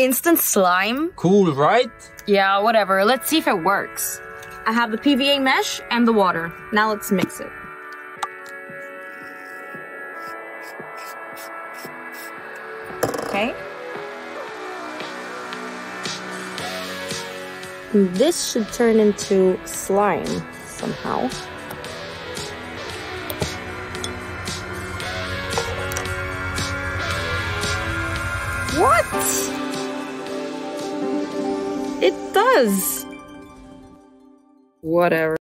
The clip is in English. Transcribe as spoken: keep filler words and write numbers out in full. instant slime. Cool, right? Yeah, whatever. Let's see if it works. I have the P V A mesh and the water. Now let's mix it. Okay. This should turn into slime somehow. What? It does. Whatever.